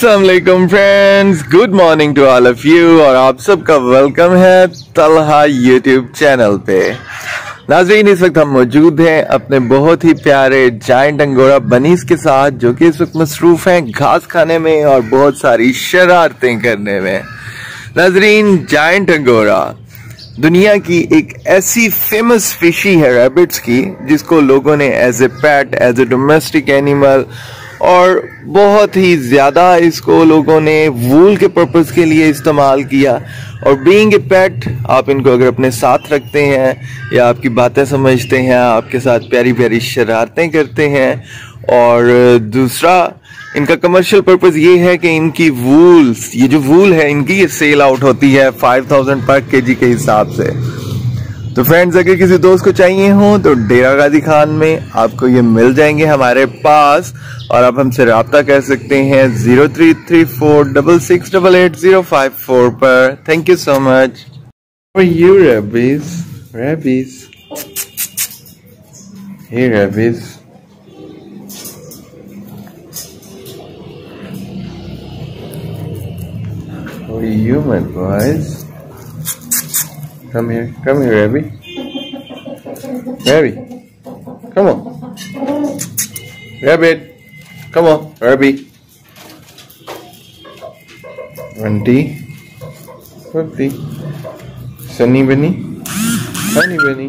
अस्सलाम वालेकुम friends, good morning to all of you और आप सबका वेलकम है तलहा यूट्यूब चैनल पे। नाजरीन, इस वक्त हम मौजूद हैं अपने बहुत ही प्यारे जायंट अंगोरा बनीस के साथ, जो कि इस वक्त मसरूफ हैं घास खाने में और बहुत सारी शरारतें करने में। नाजरीन, जायंट अंगोरा दुनिया की एक ऐसी फेमस फिशी है रैबिट्स की, जिसको लोगों ने as a pet, as a domestic animal और बहुत ही ज़्यादा इसको लोगों ने वूल के पर्पज़ के लिए इस्तेमाल किया। और बीइंग ए पेट, आप इनको अगर अपने साथ रखते हैं या आपकी बातें समझते हैं, आपके साथ प्यारी प्यारी शरारतें करते हैं। और दूसरा, इनका कमर्शियल पर्पज़ ये है कि इनकी वूल्स, ये जो वूल है इनकी, ये सेल आउट होती है 5000 पर केजी के हिसाब से। तो फ्रेंड्स, अगर किसी दोस्त को चाहिए हो तो डेरा गाजी खान में आपको ये मिल जाएंगे हमारे पास, और आप हमसे रब्ता कर सकते हैं 0334668805 पर। Thank you so much for you Rabies. Hey Rabies, how are you my boys? Come here, Abby. Abby, come on. Rabbit, come on, Abby. Auntie, Puppy, Sunny Bunny, Sunny Bunny.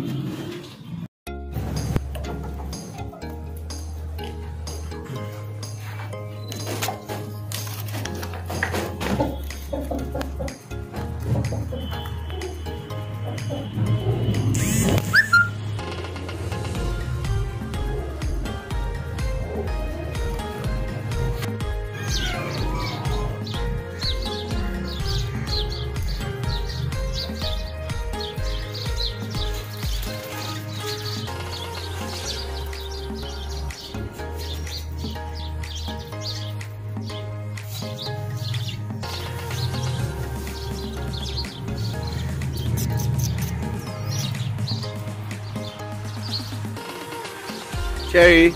Cherry,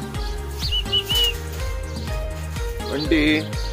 Wendy.